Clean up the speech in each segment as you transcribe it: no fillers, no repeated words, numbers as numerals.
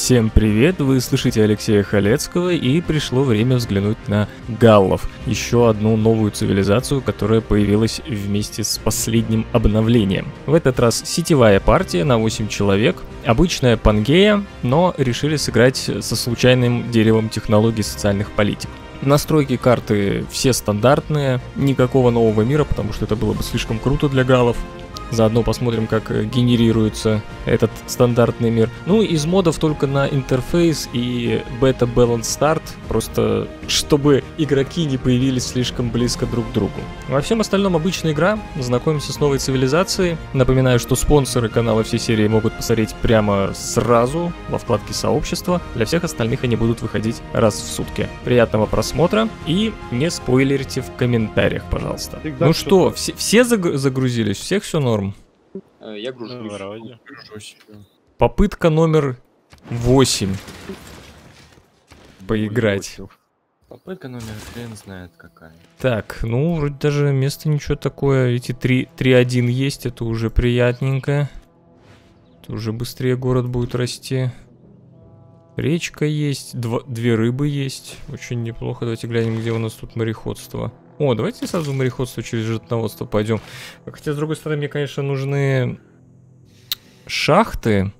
Всем привет, вы слышите Алексея Халецкого, и пришло время взглянуть на галлов, еще одну новую цивилизацию, которая появилась вместе с последним обновлением. В этот раз сетевая партия на 8 человек, обычная пангея, но решили сыграть со случайным деревом технологий социальных политик. Настройки карты все стандартные, никакого нового мира, потому что это было бы слишком круто для галлов. Заодно посмотрим, как генерируется этот стандартный мир. Ну, из модов только на интерфейс и бета balance start, просто чтобы игроки не появились слишком близко друг к другу. Во всем остальном обычная игра, знакомимся с новой цивилизацией. Напоминаю, что спонсоры канала всей серии могут посмотреть прямо сразу во вкладке сообщества. Для всех остальных они будут выходить раз в сутки. Приятного просмотра и не спойлерите в комментариях, пожалуйста. Всегда ну что, все загрузились, всех все норм. Я гружусь. Попытка номер 8. Поиграть. Попытка номер хрен знает какая. Так, ну вроде даже место ничего такое. Эти 3-1 есть, это уже приятненько. Это уже быстрее город будет расти. Речка есть, две рыбы есть. Очень неплохо. Давайте глянем, где у нас тут мореходство. О, давайте сразу в мореходство через животноводство пойдем. Хотя, с другой стороны, мне, конечно, нужны шахты.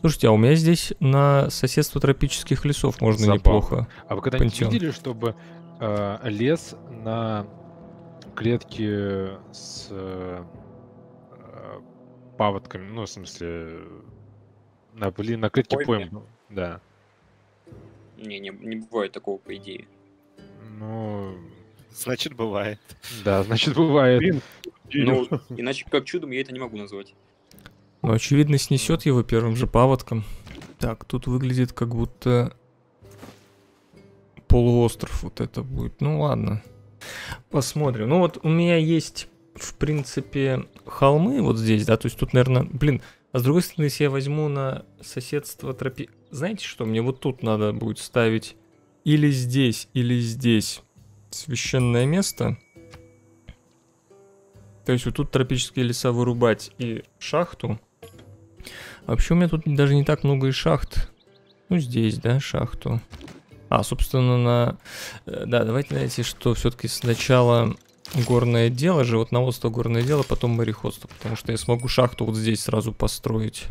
Слушайте, а у меня здесь на соседство тропических лесов можно Забавно. Неплохо. А вы когда-нибудь видели, чтобы лес на клетке с паводками, ну, в смысле, на клетке пойм? Да. Не бывает такого, по идее. Ну, значит, бывает. Да, значит, бывает. Ну, иначе как чудом я это не могу назвать. Ну, очевидно, снесет его первым же паводком. Так, тут выглядит как будто полуостров вот это будет. Ну, ладно. Посмотрим. Ну, вот у меня есть, в принципе, холмы вот здесь, да? То есть тут, наверное... Блин, а с другой стороны, если я возьму на соседство тропи... Знаете что? Мне вот тут надо будет ставить... Или здесь, или здесь. Священное место. То есть вот тут тропические леса вырубать и шахту. Вообще у меня тут даже не так много и шахт. Ну здесь, да, шахту. А, собственно, на... Да, давайте, знаете, что все-таки сначала горное дело, животноводство, горное дело, потом мореходство. Потому что я смогу шахту вот здесь сразу построить.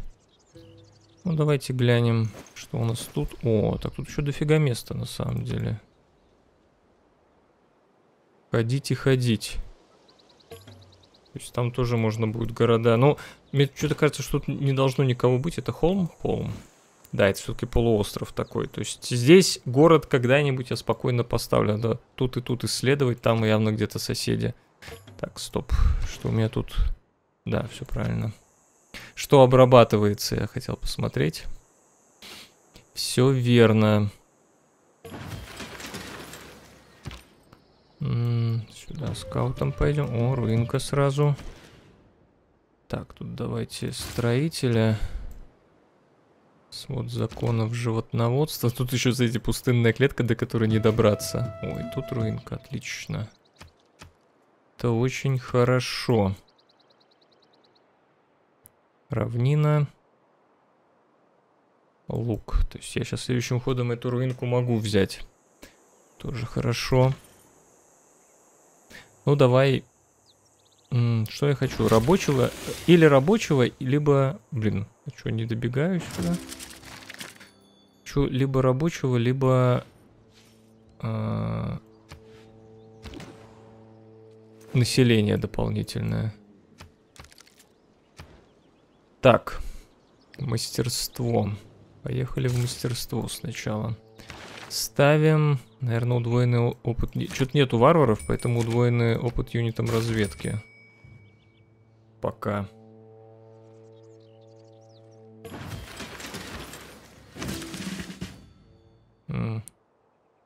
Ну, давайте глянем, что у нас тут. О, так тут еще дофига места, на самом деле. Ходить и ходить. То есть там тоже можно будет города. Но мне что-то кажется, что тут не должно никого быть. Это холм? Холм. Да, это все-таки полуостров такой. То есть здесь город когда-нибудь я спокойно поставлю. Надо тут и тут исследовать. Там явно где-то соседи. Так, стоп. Что у меня тут? Да, все правильно. Что обрабатывается, я хотел посмотреть. Все верно. Сюда скаутом пойдем. О, руинка сразу. Так, тут давайте строителя. Свод законов животноводства. Тут еще, знаете, пустынная клетка, до которой не добраться. Ой, тут руинка, отлично. Это очень хорошо. Равнина. Лук. То есть я сейчас следующим ходом эту руинку могу взять. Тоже хорошо. Ну давай. Что я хочу? Рабочего. Или рабочего, либо... Блин, я что, не добегаю сюда? Хочу либо рабочего, либо... население дополнительное. Так, мастерство. Поехали в мастерство сначала. Ставим, наверное, удвоенный опыт. Чё-то нету варваров, поэтому удвоенный опыт юнитом разведки. Пока.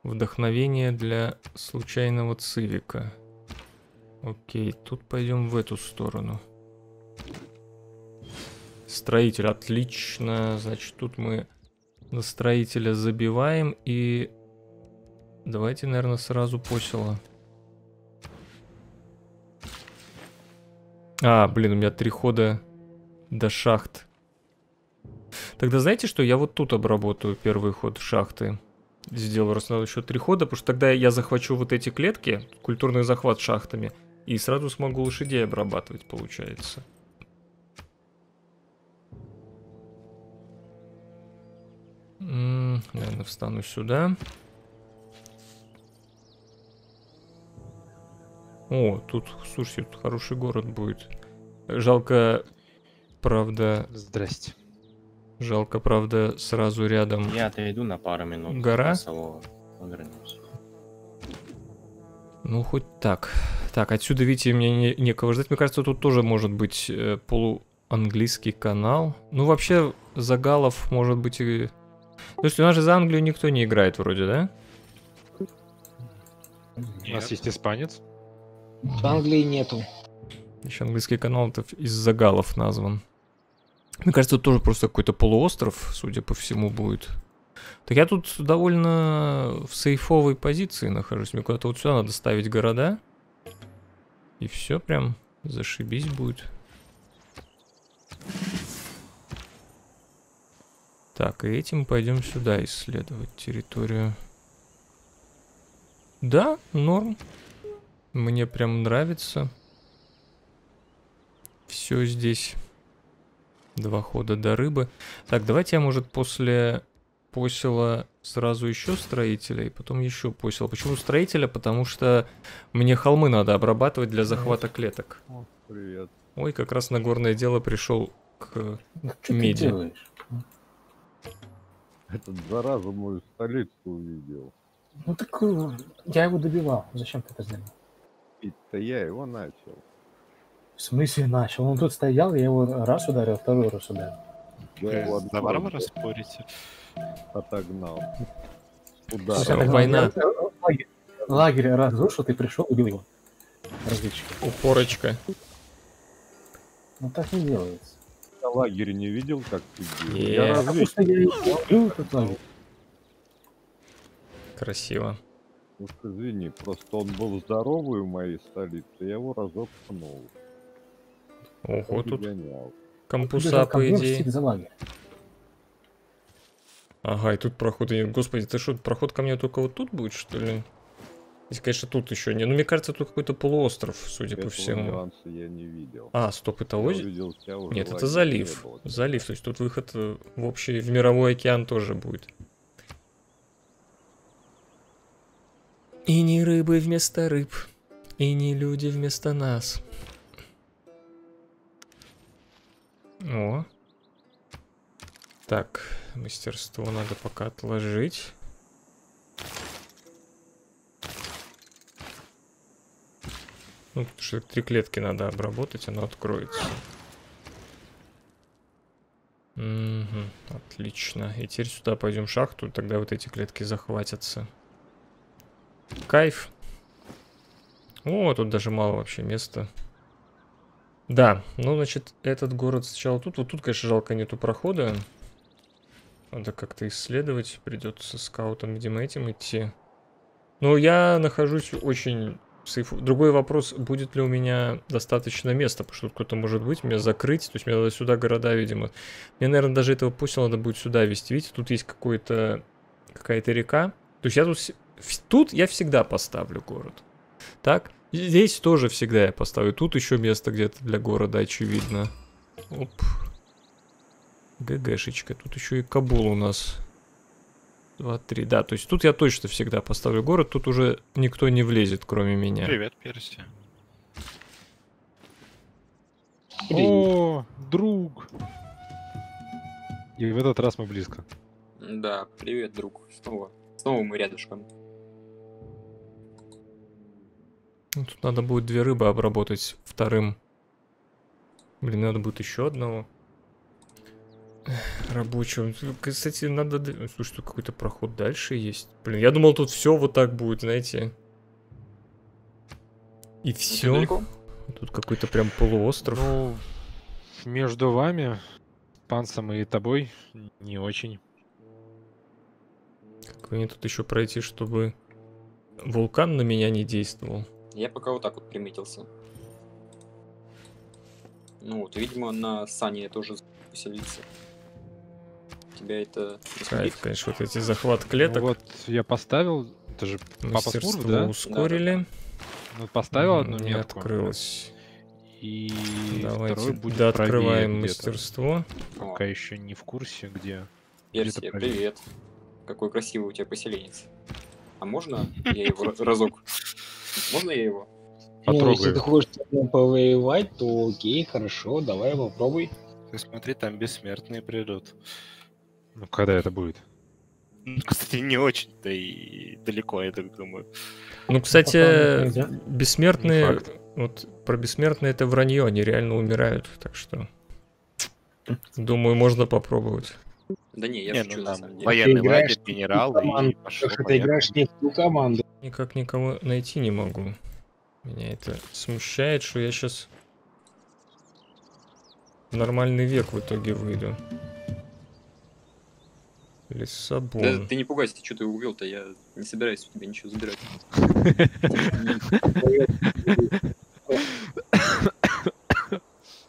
Вдохновение для случайного цивика. Окей, тут пойдем в эту сторону. Строитель, отлично. Значит, тут мы на строителя забиваем. И давайте, наверное, сразу посела. А, блин, у меня 3 хода до шахт. Тогда знаете что, я вот тут обработаю первый ход в шахты. Сделаю раз на еще 3 хода, потому что тогда я захвачу вот эти клетки, культурный захват шахтами, и сразу смогу лошадей обрабатывать, получается. Наверное, встану сюда. О, тут, слушайте, тут хороший город будет. Жалко, правда... Здрасте. Жалко, правда, сразу рядом... Я отойду на пару минут. Гора. Ну, хоть так. Так, отсюда, видите, мне некого ждать. Мне кажется, тут тоже может быть полуанглийский канал. Ну, вообще, за галлов может быть и... Слушайте, у нас же за Англию никто не играет вроде, да? Нет. У нас есть испанец. В Англии нету. Еще английский канал из-за галлов назван. Мне кажется, тут тоже просто какой-то полуостров, судя по всему, будет. Так я тут довольно в сейфовой позиции нахожусь. Мне куда-то вот сюда надо ставить города. И все прям зашибись будет. Так, и этим пойдем сюда исследовать территорию. Да, норм. Мне прям нравится. Все здесь. 2 хода до рыбы. Так, давайте я, может, после посела сразу еще строителя, и потом еще посела. Почему строителя? Потому что мне холмы надо обрабатывать для захвата клеток. О, привет. Ой, как раз на горное дело пришел к меди. Этот зараза мою столицу увидел. Ну так я его добивал. Зачем ты это сделал? Пить-то я его начал. В смысле начал? Он тут стоял, я его раз ударил, второй раз ударил. Да, с добром распорите. Отогнал. Удар. Война. Лагерь разрушил, ты пришел, убил его. Различки. Упорочка. Ну так не делается. Я лагерь не видел, как ты делал. Красиво. Уж извини, просто он был здоровый у моей столицы, я его разок пнул. Ого, тут компуса, по идее. Ага, и тут прохода нет. Господи, ты что, проход ко мне только вот тут будет, что ли? Здесь, конечно, тут еще не. Ну, мне кажется, тут какой-то полуостров, судя по всему. Я не видел. А, стоп, это озеро? Нет, это залив. Залив, то есть тут выход в общий, в мировой океан тоже будет. И не рыбы вместо рыб, и не люди вместо нас. О. Так, мастерство надо пока отложить. Ну, потому что 3 клетки надо обработать, оно откроется. Угу, отлично. И теперь сюда пойдем в шахту, тогда вот эти клетки захватятся. Кайф. О, тут даже мало вообще места. Да, ну, значит, этот город сначала тут. Вот тут, конечно, жалко, нету прохода. Надо как-то исследовать. Придется скаутом, видимо, этим идти. Но я нахожусь очень... Другой вопрос, будет ли у меня достаточно места, потому что тут кто-то может быть, меня закрыть. То есть мне надо сюда города, видимо. Мне, наверное, даже этого пустила надо будет сюда вести. Видите, тут есть какая-то река. То есть я тут... Тут я всегда поставлю город. Так, здесь тоже всегда я поставлю. Тут еще место где-то для города, очевидно. Оп. ГГшечка. Тут еще и Кабул у нас. 2, 3. Да, то есть тут я точно всегда поставлю город. Тут уже никто не влезет, кроме меня. Привет, Персия. О, друг. И в этот раз мы близко. Да, привет, друг. Снова мы рядышком. Тут надо будет 2 рыбы обработать вторым. Блин, надо будет еще одного рабочего. Кстати, надо... Слушай, тут какой-то проход дальше есть. Блин, я думал, тут все вот так будет, знаете. И все. Тут какой-то прям полуостров. Ну, между вами, панцем и тобой, не очень. Как мне тут еще пройти, чтобы вулкан на меня не действовал? Я пока вот так вот приметился. Ну вот, видимо, на сани я тоже поселиться. тебя это... Кайф, конечно, вот эти захват клеток. Вот я поставил, это же папа Смурф, да? Ускорили. Ну, поставил одну метку. Не открылось. И давайте дооткрываем мастерство. Пока еще не в курсе, где... Персия, привет. Какой красивый у тебя поселенец. А можно я его разок? Можно я его? Потрогаю. Если ты хочешь повоевать, то окей, хорошо, давай попробуй. Ты смотри, там бессмертные придут. Ну, когда это будет? Кстати, не очень-то и далеко, я так думаю. Ну, кстати, бессмертные... Вот про бессмертные это вранье, они реально умирают, так что... Думаю, можно попробовать. Да не, я шучу, на самом деле. Военный лагерь, генерал и пошел. Ты играешь не в ту команду. Никак никого найти не могу. Меня это смущает, что я сейчас... В нормальный век в итоге выйду. Лиссабон. Да, ты не пугайся, ты что-то убил-то, я не собираюсь у тебя ничего забирать.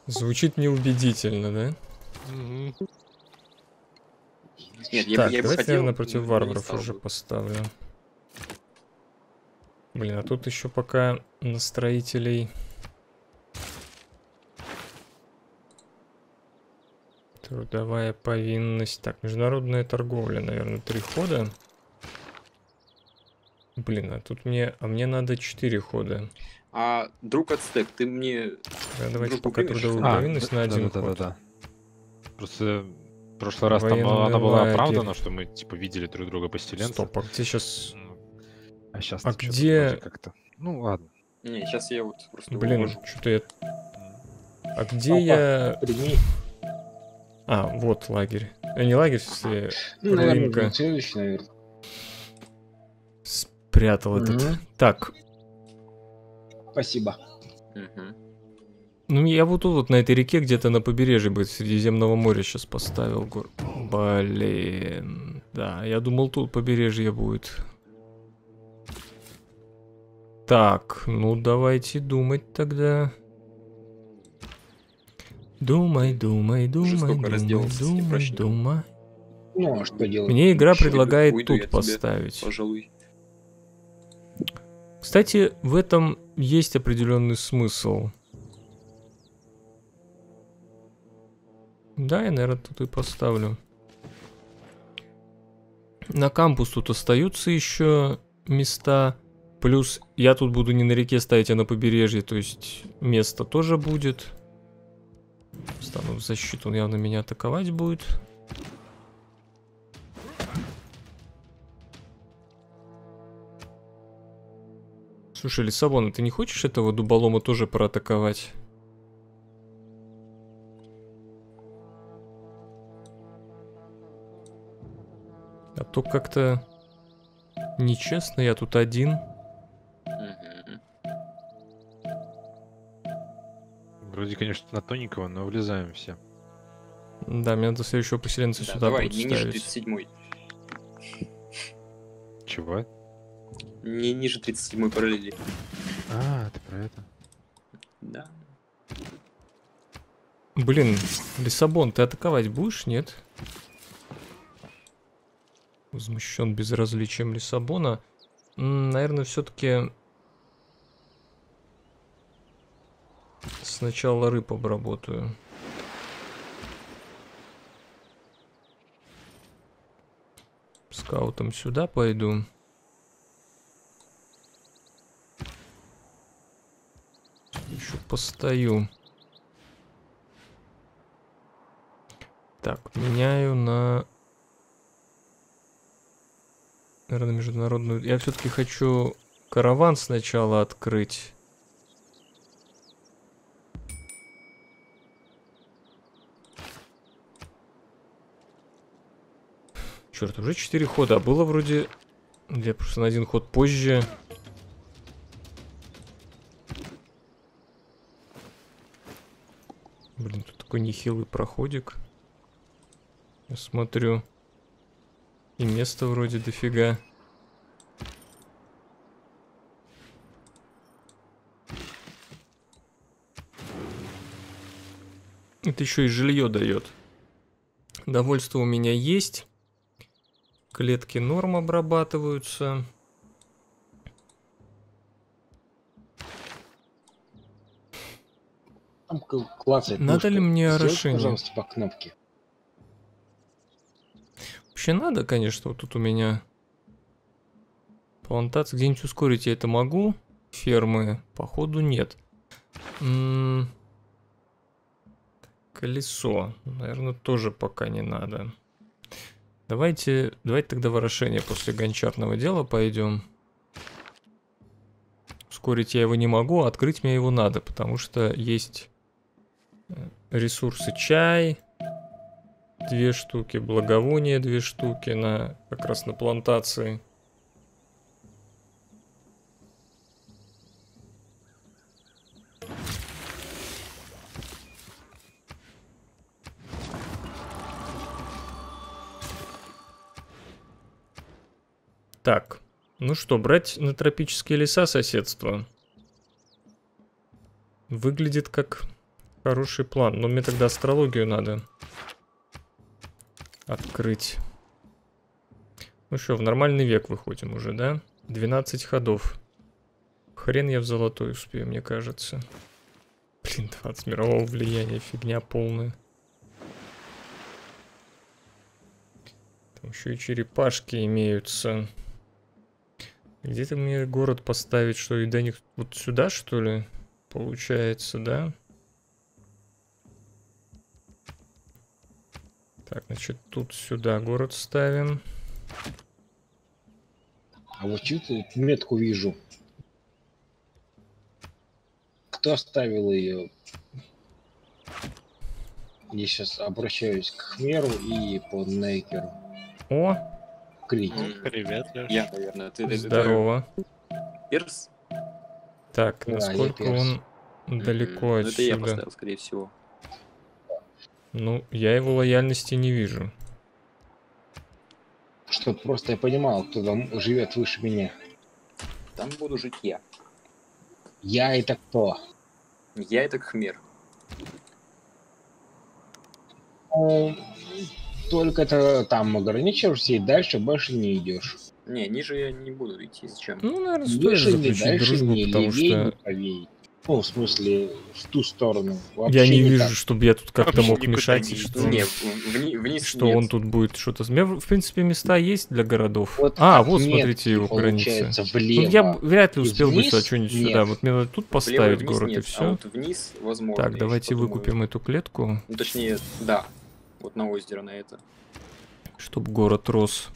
Звучит неубедительно, да? Нет, так, я давайте, наверное, против варваров уже поставлю. Блин, а тут еще пока на строителей... Трудовая повинность. Так, международная торговля, наверное, 3 хода. Блин, а тут мне... А мне надо 4 хода. А, друг Ацтек, ты мне... Да, давайте пока трудовую повинность на 1 ход. Да. Просто... В прошлый раз там она была оправдана, что мы типа видели друг друга поселенцев. Стоп, а где сейчас... А сейчас... А где... Как-то... Ну ладно. Не, сейчас я вот просто... Блин, что-то я... А где я... Прими. А, вот лагерь. Не лагерь, все... Рынка. Спрятал этот. Так. Спасибо. Ну, я вот тут вот на этой реке, где-то на побережье будет, Средиземного моря сейчас поставил город. Блин. Да, я думал, тут побережье будет. Так, ну давайте думать тогда. Думай. Ну, а что делать? Мне игра предлагает тут поставить. Пожалуй. Кстати, в этом есть определенный смысл. Да, я, наверное, тут и поставлю. На кампус тут остаются еще места. Плюс я тут буду не на реке ставить, а на побережье. То есть место тоже будет. Встану в защиту, он явно меня атаковать будет. Слушай, Лиссабон, ты не хочешь этого дуболома тоже проатаковать? А то как-то нечестно, я тут один. Вроде, конечно, на тоненького, но влезаем все. Да, мне надо следующего поселенца сюда давай, будут ставить. Давай, не ниже 37-й. Чего? Не ниже 37-й параллели. А, ты про это? Да. Блин, Лиссабон, ты атаковать будешь, нет? Возмущен безразличием Лиссабона. Наверное, все-таки сначала рыб обработаю. Скаутом сюда пойду. Еще постою. Так, меняю на... Наверное, международную... Я все-таки хочу караван сначала открыть. Черт, уже 4 хода. А было вроде... Я просто на 1 ход позже. Блин, тут такой нехилый проходик. Я смотрю... И места вроде дофига. Это еще и жилье дает. Довольство у меня есть. Клетки норм обрабатываются. Там клацает. Надо ли мне расширить? Пожалуйста, по кнопке. Вообще надо, конечно, вот тут у меня плантация. Где-нибудь ускорить я это могу. Фермы, походу, нет. Колесо, наверное, тоже пока не надо. Давайте тогда ворошение после гончарного дела пойдем. Ускорить я его не могу, а открыть мне его надо, потому что есть ресурсы чай, 2 штуки, благовония 2 штуки на как раз на плантации. Так, ну что, брать на тропические леса соседства? Выглядит как хороший план, но мне тогда астрологию надо открыть. Ну что, в нормальный век выходим уже, да? 12 ходов. Хрен я в золотой успею, мне кажется. Блин, 20 мирового влияния, фигня полная. Там еще и черепашки имеются. Где-то мне город поставить, что и до них вот сюда, что ли, получается, да? Так, значит, тут сюда город ставим. А вот чью-то метку вижу. Кто ставил ее? Я сейчас обращаюсь к Кхмеру и по Нейкеру. О! Привет, Леша. Я, наверное, ты. Здорово. Перс? Так, да, насколько он далеко отсюда? Это я поставил, скорее всего. Ну, я его лояльности не вижу. Что, просто я понимал, кто там живет выше меня. Там буду жить я. Я это кто? Я это Кхмер. Только это там ограничиваешься и дальше больше не идешь. Не, ниже я не буду идти. Зачем? Ну, наверное, стоит заключить дружбу, потому что... Ну, в смысле, в ту сторону. Я не вижу, чтобы я тут как-то мог мешать, что он тут будет что-то... У меня, в принципе, места есть для городов. А, вот, смотрите, его границы. Я вряд ли успел бы что-нибудь сюда. Вот мне надо тут поставить город, и все. Так, давайте выкупим эту клетку. Ну, точнее, да. Вот на озеро на это. Чтоб город рос.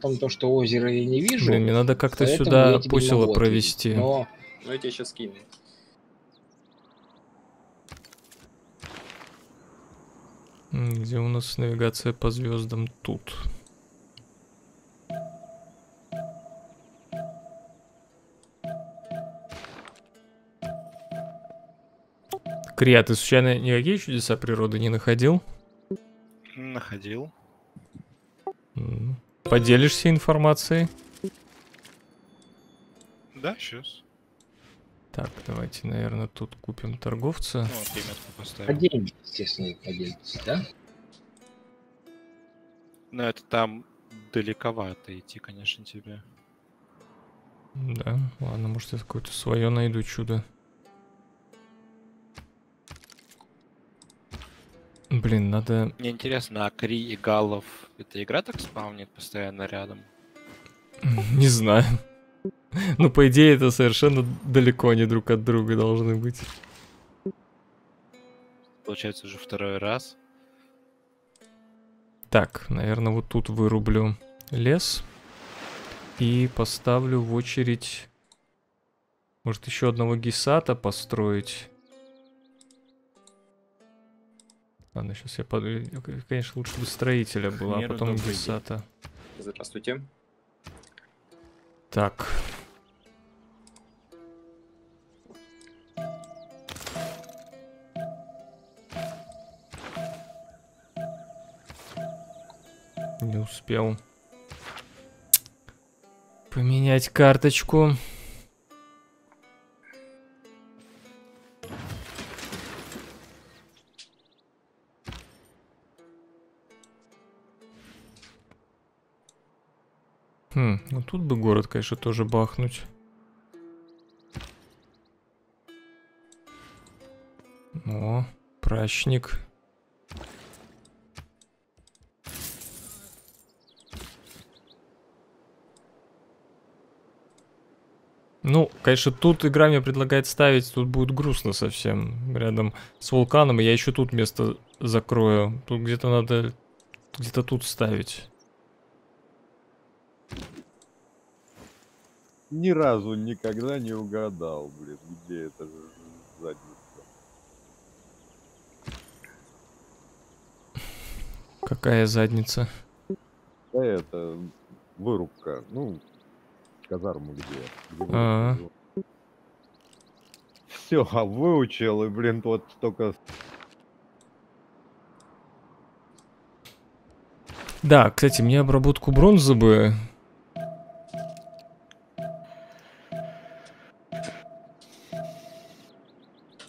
Там то, что озеро я не вижу. Блин, мне надо как-то сюда посело провести. Но я тебе сейчас кину. Где у нас навигация по звездам? Тут. Крия, ты случайно никакие чудеса природы не находил? Находил. Поделишься информацией? Да, сейчас. Так, давайте, наверное, тут купим торговца. Ну, вот, метку поставим. Поделимся, естественно, поделимся, да? Но это там далековато идти, конечно, тебе. Да, ладно, может, я какое-то свое найду чудо. Блин, надо... Мне интересно, а Кри и Галлов эта игра так спавнит постоянно рядом? Не знаю. Ну, по идее, это совершенно далеко они друг от друга должны быть. Получается, уже второй раз. Так, наверное, вот тут вырублю лес. И поставлю в очередь... Может, еще одного Гесата построить... Ладно, сейчас я подумаю. Конечно, лучше бы строителя было, а потом Гесата. Здравствуйте. Так. Не успел поменять карточку. Ну тут бы город, конечно, тоже бахнуть. О, прачник. Ну, конечно, тут игра мне предлагает ставить, тут будет грустно совсем. Рядом с вулканом, и я еще тут место закрою. Тут где-то надо, где-то тут ставить. Ни разу никогда не угадал, блин, где это задница. Какая задница? Да это вырубка, ну... казарму где? Все, выучил, и, блин, вот только... Да, кстати, мне обработку бронзы бы...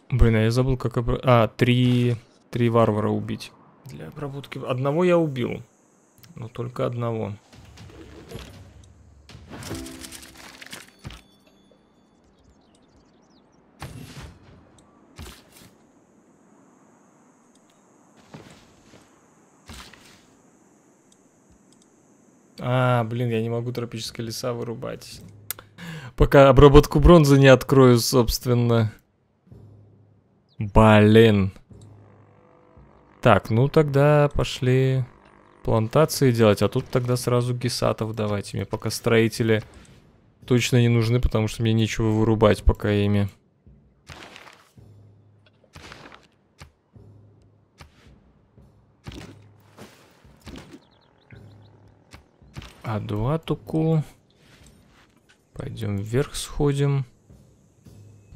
Блин, а я забыл, как... три варвара убить. Для обработки... Одного я убил. Но только одного. А, блин, я не могу тропические леса вырубать. Пока обработку бронзы не открою, собственно. Блин. Так, ну тогда пошли плантации делать. А тут тогда сразу гесатов давайте. Мне пока строители точно не нужны, потому что мне нечего вырубать пока ими. Адуатуку. Пойдем вверх сходим.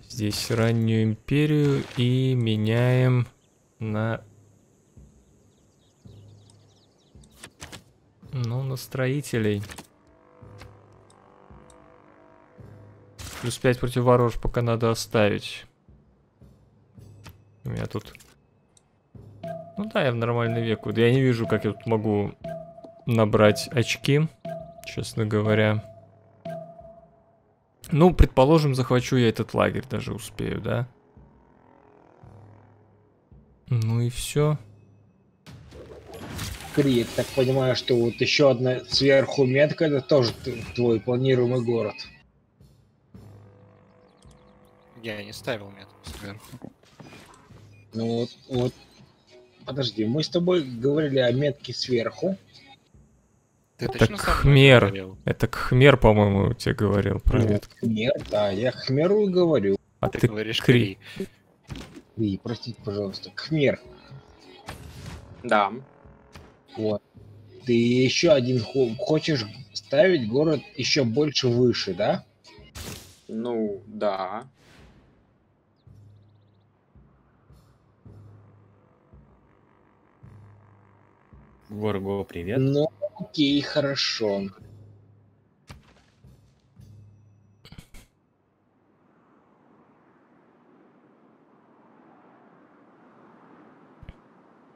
Здесь раннюю империю и меняем на... Ну, на строителей. Плюс 5 против ворож пока надо оставить. У меня тут... Ну да, я в нормальный век. Я не вижу, как я тут могу набрать очки. Честно говоря. Ну, предположим, захвачу я этот лагерь, даже успею, да? Ну и все. Крия, так понимаю, что вот еще одна сверху метка, это тоже твой планируемый город. Я не ставил метку сверху. Ну вот. Подожди, мы с тобой говорили о метке сверху. Это Кхмер. Это Кхмер, по-моему, тебе говорил про метку. Кхмер, да, я Кхмеру говорю. А ты говоришь Кри. Кри, простите, пожалуйста. Кхмер. Да. Вот. Ты еще один хочешь ставить город еще больше выше, да? Ну, да. Горго, привет. Ну, окей, хорошо.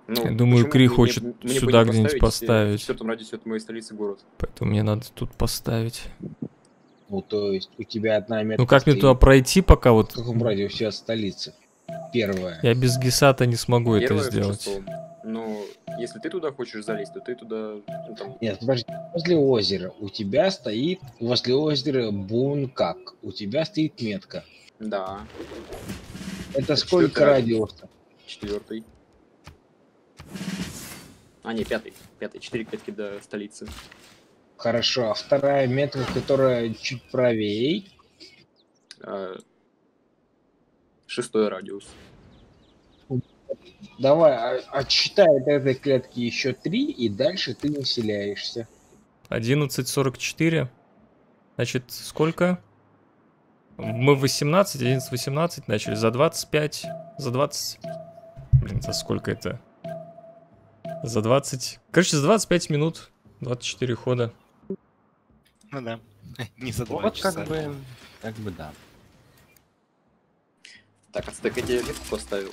Ну, я думаю, Кри хочет мне сюда где-нибудь поставить. В четвертом радиусе от моей столицы город. Поэтому мне надо тут поставить. Ну, то есть у тебя одна метка. Ну, как мне туда пройти пока вот? В каком радиусе от столицы? Первая. Я без Гесата не смогу это сделать. Ну, если ты туда хочешь залезть, то ты туда... Ну, там... Нет, подожди. Возле озера у тебя стоит... Возле озера Бункак. У тебя стоит метка. Да. Это сколько радиусов? Четвертый. А, не, пятый. 4 клетки до столицы. Хорошо, а вторая метка, которая чуть правее? 6-й радиус. Давай, отсчитай от этой клетки еще 3, и дальше ты населяешься. 11:44. Значит, сколько? Мы 18, 11:18 начали. За 25, за 20... Блин, за сколько это? За 20... Короче, за 25 минут 24 хода. Ну да. Не за 2 часа. Вот как бы да. Так, Ацтек, я тебе метку поставил.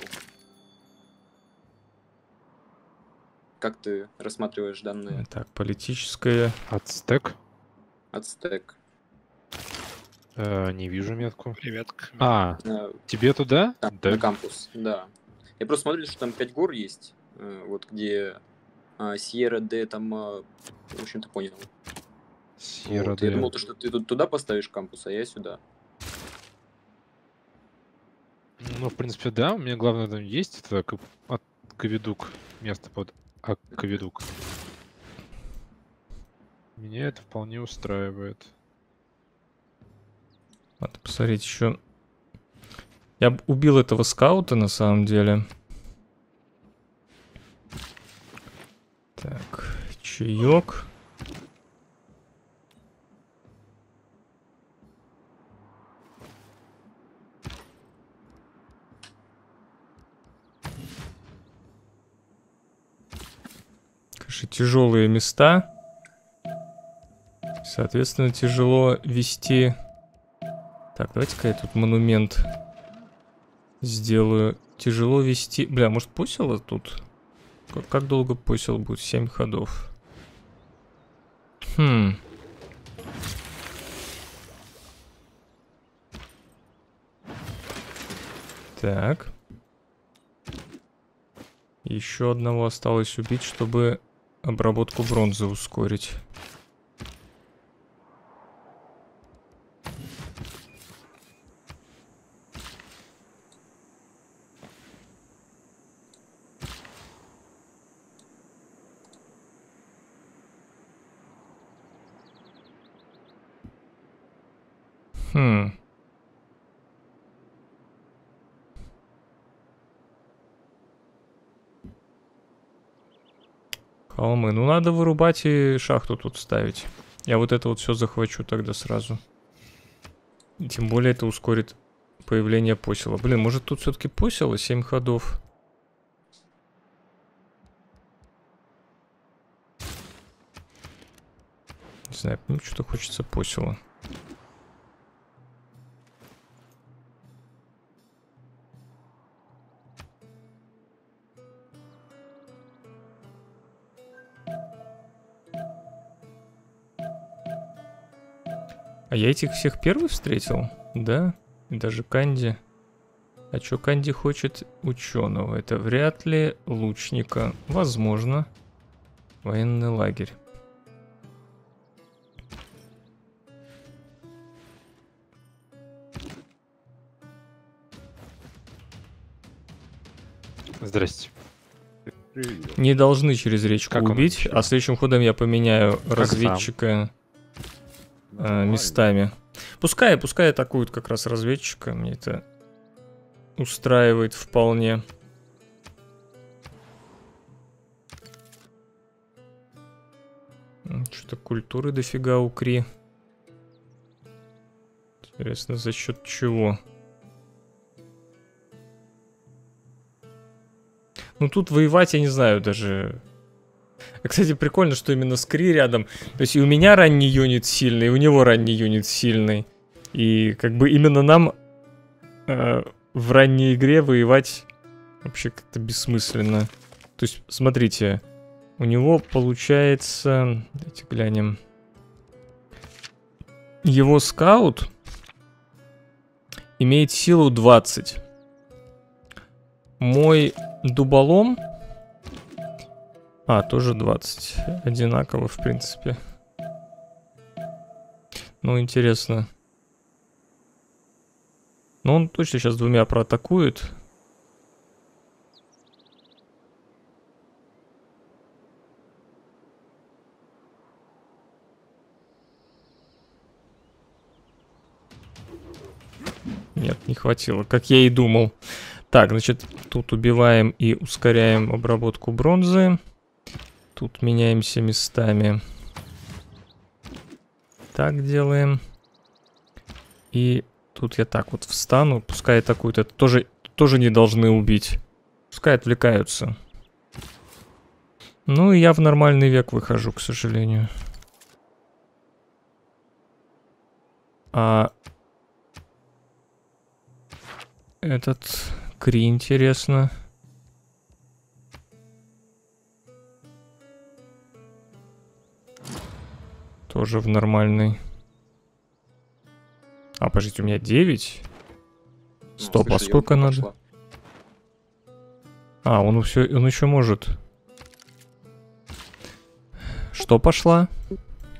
Как ты рассматриваешь данные? Так, политическое. Ацтек? Ацтек. Не вижу метку. Привет. А, тебе туда? Там, да. На кампус, да. Я просто смотрю, что там 5 гор есть, вот где Сьерра-де, там, в общем-то, понял. Вот, я думал, что ты тут туда поставишь кампус, а я сюда. Ну, в принципе, да. У меня главное там есть это акведук. Место под акведук. Меня это вполне устраивает. Надо посмотреть еще. Я убил этого скаута на самом деле. Так, чаек. Конечно, тяжелые места. Соответственно, тяжело вести. Так, давайте-ка я тут монумент сделаю. Тяжело вести. Бля, может, посела тут? Как долго посел будет? 7 ходов. Хм. Так. Еще одного осталось убить, чтобы обработку бронзы ускорить. Холмы. Ну, надо вырубать и шахту тут ставить. Я вот это вот все захвачу тогда сразу. И тем более это ускорит появление посела. Блин, может тут все-таки посело? 7 ходов. Не знаю, ну что-то хочется посела. А я этих всех первых встретил, да? И даже Канди. А чё Канди хочет ученого? Это вряд ли лучника. Возможно, военный лагерь. Здрасте. Не должны через речку как убить, а следующим ходом я поменяю как разведчика... местами. Пускай атакуют как раз разведчика. Мне это устраивает вполне. Что-то культуры дофига у Кри. Интересно, за счет чего? Ну тут воевать я не знаю даже... Кстати, прикольно, что именно с Кри рядом. То есть и у меня ранний юнит сильный, и у него ранний юнит сильный. И как бы именно нам в ранней игре воевать вообще как-то бессмысленно. То есть, смотрите, у него получается... Давайте глянем. Его скаут имеет силу 20. Мой дуболом... А, тоже 20. Одинаково, в принципе. Ну, интересно. Но он точно сейчас двумя проатакует. Нет, не хватило, как я и думал. Так, значит, тут убиваем и ускоряем обработку бронзы. Тут меняемся местами. Так делаем. И тут я так вот встану. Пускай атакуют. Это тоже не должны убить. Пускай отвлекаются. Ну и я в нормальный век выхожу, к сожалению. А этот Кри интересно. Тоже в нормальный. А, подождите, у меня 9. Стоп, слушай, а сколько надо? Пошла. А, он еще может. Что пошла?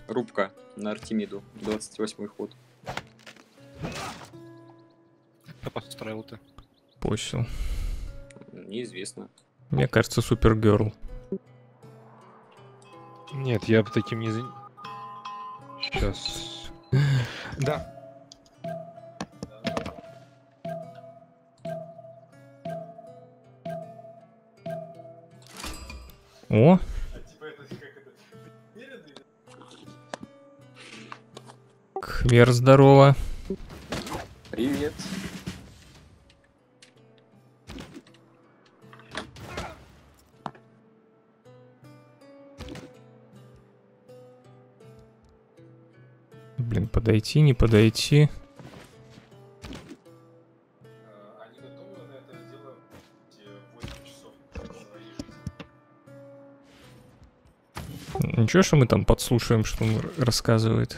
Рубка на Артемиду. 28-й ход. Кто построил-то? Посел. Неизвестно. Мне кажется, Супергерл. Нет, я бы таким не занимался. Сейчас. Да. О! Кхмер, здорово. Привет. Блин, подойти, не подойти. Ничего, что мы там подслушиваем, что он рассказывает.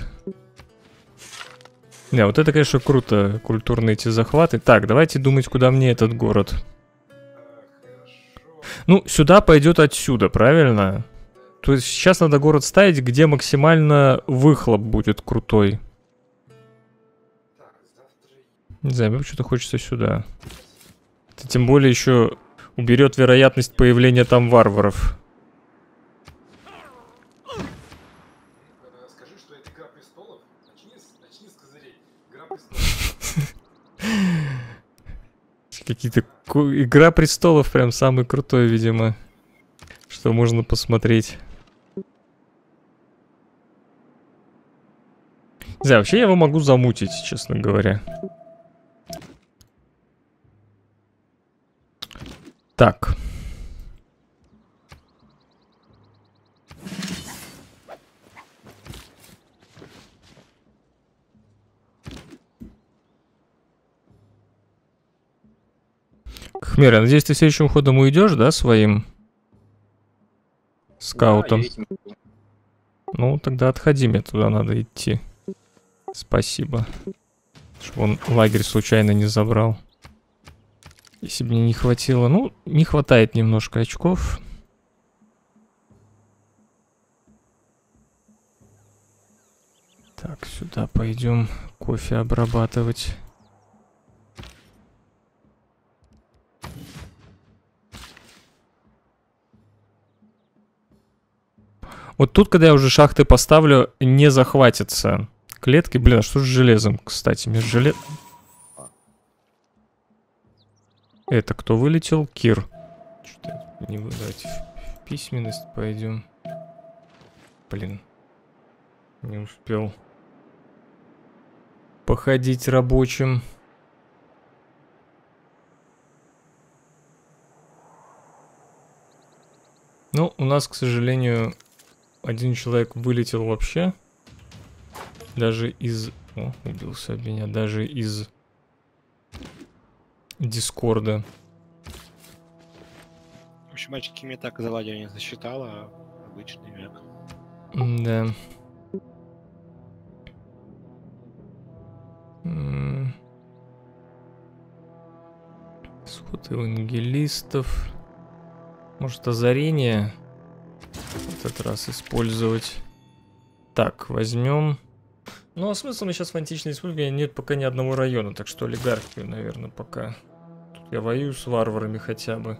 Да, вот это, конечно, круто. Культурные эти захваты. Так, давайте думать, куда мне этот город. Ну, сюда пойдет отсюда, правильно? То есть сейчас надо город ставить, где максимально выхлоп будет крутой. Не знаю, мне почему-то хочется сюда. Это тем более еще уберет вероятность появления там варваров. Скажи, что это «Игра престолов». Начни с козырей. «Игра престолов». Какие-то... «Игра престолов» прям самый крутой, видимо. Что можно посмотреть. Не знаю, вообще я его могу замутить, честно говоря. Так. Кхмер, я надеюсь, ты следующим ходом уйдешь, да, своим скаутом? Да, ну, тогда отходи, мне туда надо идти. Спасибо. Чтобы он лагерь случайно не забрал. Если бы мне не хватило... Ну, не хватает немножко очков. Так, сюда пойдем кофе обрабатывать. Вот тут, когда я уже шахты поставлю, не захватятся клетки. Блин, а что с железом, кстати? Мне желез... Это кто вылетел? Кир. Что-то не выдать. В письменность пойдем. Блин. Не успел походить рабочим. Ну, у нас, к сожалению... Один человек вылетел вообще. Даже из... О, убился от меня. Даже из Дискорда. В общем, очки мне так заладили, не засчитала, а обычный век. Да. Сход евангелистов. Может, озарение... В этот раз использовать. Так, возьмем. Ну, а смысл у меня сейчас в античной республике нет пока ни одного района, так что олигархию, наверное, пока. Тут я воюю с варварами хотя бы.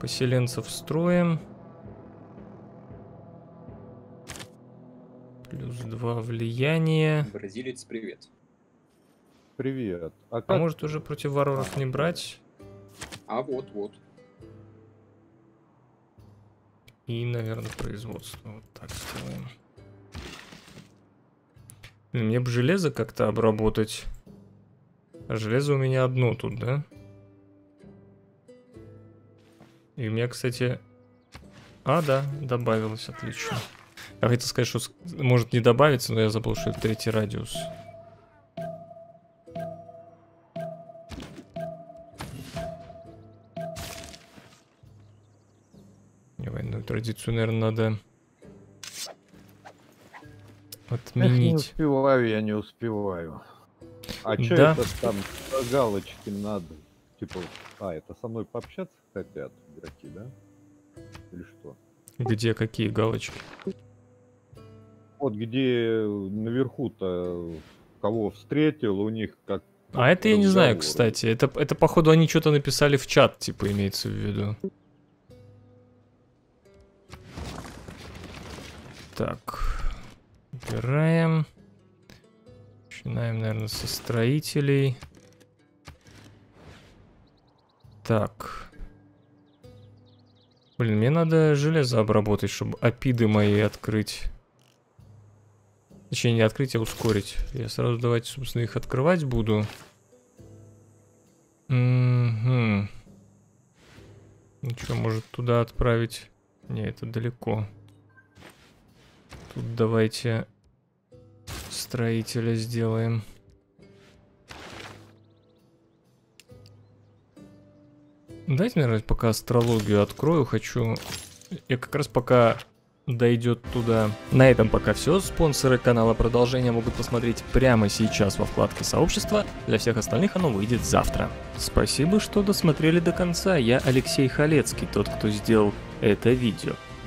Поселенцев строим. Плюс 2 влияние. Бразилец, привет. Привет. А может уже против варваров не брать? А вот. И, наверное, производство. Вот так сделаем. Мне бы железо как-то обработать. А железо у меня одно тут, да? И у меня, кстати... А, да, добавилось, отлично. Я хотел сказать, что может не добавиться, но я забыл, что это 3-й радиус. Традицию, наверное, надо Отменить. Эх, не успеваю, я не успеваю. А что да. Это там галочки надо? Типа, а, это со мной пообщаться хотят игроки, да? Или что? Где какие галочки? Вот где наверху-то кого встретил, у них как... А это я не знаю, кстати. Это походу, они что-то написали в чат, типа, имеется в виду. Так. Убираем. Начинаем, наверное, со строителей. Так. Блин, мне надо железо обработать, чтобы апиды мои открыть. Точнее, не открыть, а ускорить. Я сразу давайте, собственно, их открывать буду. Ну что, может туда отправить? Не, это далеко. Тут давайте строителя сделаем. Дайте, наверное, пока астрологию открою. Хочу... Я как раз пока дойдет туда. На этом пока все. Спонсоры канала продолжения могут посмотреть прямо сейчас во вкладке сообщества. Для всех остальных оно выйдет завтра. Спасибо, что досмотрели до конца. Я Алексей Халецкий, тот, кто сделал это видео.